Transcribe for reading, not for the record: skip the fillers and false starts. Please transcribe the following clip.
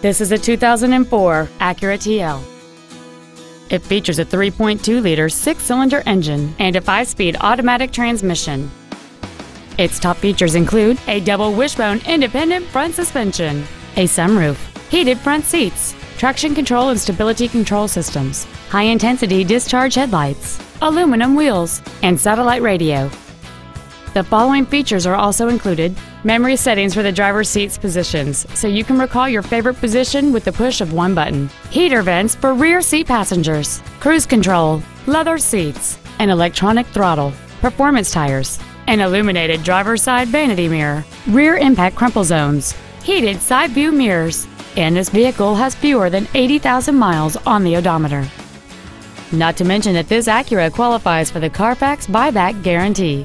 This is a 2004 Acura TL. It features a 3.2-liter six-cylinder engine and a 5-speed automatic transmission. Its top features include a double wishbone independent front suspension, a sunroof, heated front seats, traction control and stability control systems, high-intensity discharge headlights, aluminum wheels, and satellite radio. The following features are also included: memory settings for the driver's seat's positions, so you can recall your favorite position with the push of one button, heater vents for rear seat passengers, cruise control, leather seats, an electronic throttle, performance tires, an illuminated driver's side vanity mirror, rear impact crumple zones, heated side view mirrors, and this vehicle has fewer than 80,000 miles on the odometer. Not to mention that this Acura qualifies for the Carfax buyback guarantee.